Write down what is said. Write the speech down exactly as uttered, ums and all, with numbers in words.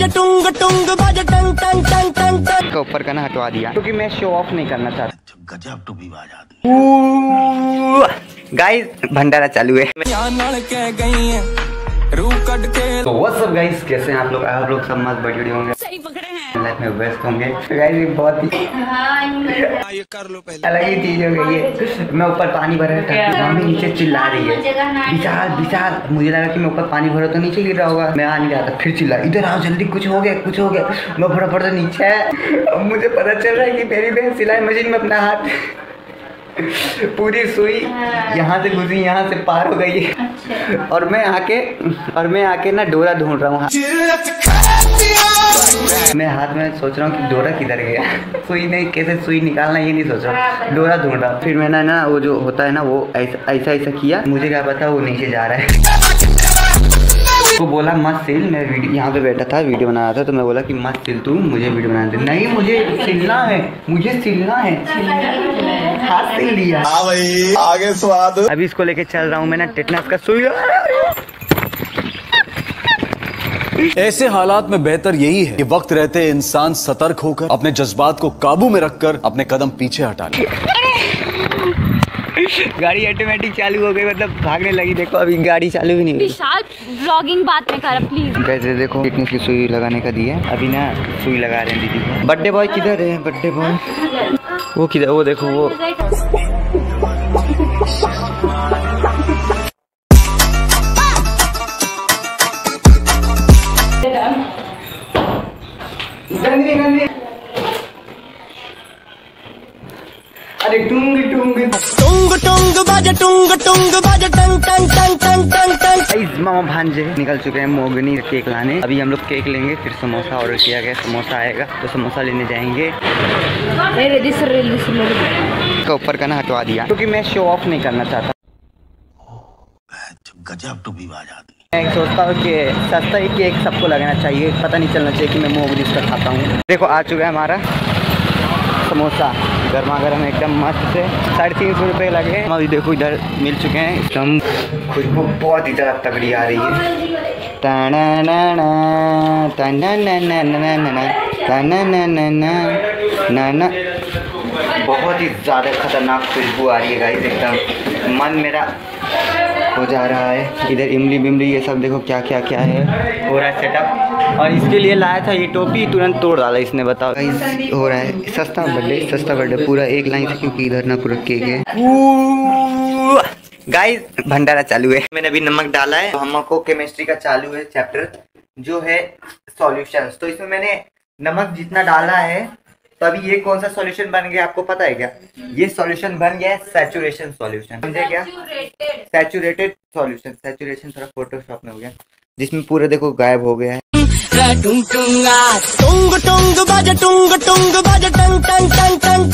बाजा टुंग टुंग बाजा टंग टंग टंग टंग टंग का ऊपर का ना हटवा दिया क्योंकि मैं शो ऑफ नहीं करना चाहता। गजब टू भी बाजा गाइस भंडारा चालू है। तो व्हाट्स अप गाइस, कैसे हैं आप लोग? आप लोग सब मस्त बढ़िया होंगे, सही पकड़े हैं, लाइफ में बेस्ट होंगे गाइस। बहुत ही हां ये कर लो, पहले अलग ही चीज हो गई है। मैं ऊपर पानी भर रहा था, मम्मी नीचे चिल्ला रही है विशाल विशाल, मुझे लगा कि मैं ऊपर पानी भरा तो नीचे गिर रहा होगा, मैं आ नहीं रहा था। फिर चिल्ला, इधर आओ जल्दी, कुछ हो गया कुछ हो गया। मैं फटाफट से नीचे आया, मुझे पता चल रहा है कि मेरी बहन सिलाई मशीन में अपना हाथ पूरी सुई यहाँ से घुसी, यहाँ से पार हो गई है। अच्छा। और मैं आके और मैं आके ना डोरा ढूंढ रहा हूँ। मैं हाथ में सोच रहा हूँ कि डोरा किधर गया, सुई नहीं, कैसे सुई निकालना ये नहीं सोच रहा, डोरा ढूंढ रहा। फिर मैंने ना वो जो होता है ना वो ऐसा ऐसा ऐसा किया, मुझे क्या पता वो नीचे जा रहा है। वो बोला मत सिल, मैं यहाँ पे बैठा था वीडियो बना रहा था, तो मैं बोला कि मत सिल तू, मुझे वीडियो बनाने दे। नहीं मुझे सिलना है, मुझे सिलना है, हाथ सिल दिया। हाँ भाई आगे स्वाद। अभी इसको लेके चल रहा हूँ मैं ना टेटनस का सुई। ऐसे हालात में बेहतर यही है कि वक्त रहते इंसान सतर्क होकर अपने जज्बात को काबू में रखकर अपने कदम पीछे हटा ले। गाड़ी ऑटोमेटिक चालू हो गई, मतलब भागने लगी। देखो अभी गाड़ी चालू भी नहीं हुई। विशाल व्लॉगिंग बात में कर प्लीज। कैसे देखो कितनी की सुई लगाने का दिया, अभी ना सुई लगा रहे हैं दीदी। बर्थडे बॉय किधर है? बर्थडे बॉय वो किधर? वो देखो वो। गंदी गंदी। अरे टूंग टूंग टूंग टूंग बाजा टूंग टूंग बाजा टंग टंग टंग टंग टंग टंग। मामा भांजे निकल चुके हैं मोगनी केक लाने। अभी हम लोग केक लेंगे, फिर समोसा ऑर्डर किया गया, समोसा आएगा तो समोसा लेने जाएंगे। इसका ऊपर का ना हटवा दिया क्योंकि मैं शो ऑफ नहीं करना चाहता। गजब टू भी बाजा। मैं सोचता हूँ कि सस्ता ही केक सबको लगना चाहिए, पता नहीं चलना चाहिए कि मैं मोगनी इसका खाता हूँ। देखो आ चुका है हमारा समोसा, गर्मा गर्म एकदम मस्त से। साढ़े तीन सौ रुपये लगे। अभी देखो इधर मिल चुके हैं एकदम, खुशबू बहुत ही ज़्यादा तगड़ी आ रही है। ताना नाना ताना नाना नाना ताना नाना नाना, बहुत ही ज़्यादा खतरनाक खुशबू आ रही है गाइस एकदम। मन मेरा हो जा रहा है। इधर इमली बिमली ये सब देखो क्या क्या क्या है हो रहा है सेटअप। और इसके लिए लाया था ये टोपी, तुरंत तोड़ डाला इसने, बताओ। हो रहा है सस्ता बर्थडे, सस्ता बर्थडे पूरा एक लाइन से, क्योंकि इधर ना पूरा केक है। गाइस भंडारा चालू है। मैंने अभी नमक डाला है। हमको केमिस्ट्री का चालू है चैप्टर जो है सॉल्यूशंस, तो इसमें मैंने नमक जितना डाला है, तो अभी ये कौन सा सॉल्यूशन बन गया आपको पता है क्या? ये सॉल्यूशन बन गया है सैचुरेशन सॉल्यूशन, समझे क्या? Saturated solution. सैचुरेशन थोड़ा फोटोशॉप में हो गया, जिसमें पूरा देखो गायब हो गया है। टुंग टुंग टुंग टुंग बाजा टुंग टुंग बाजा टंग टंग टंग टंग।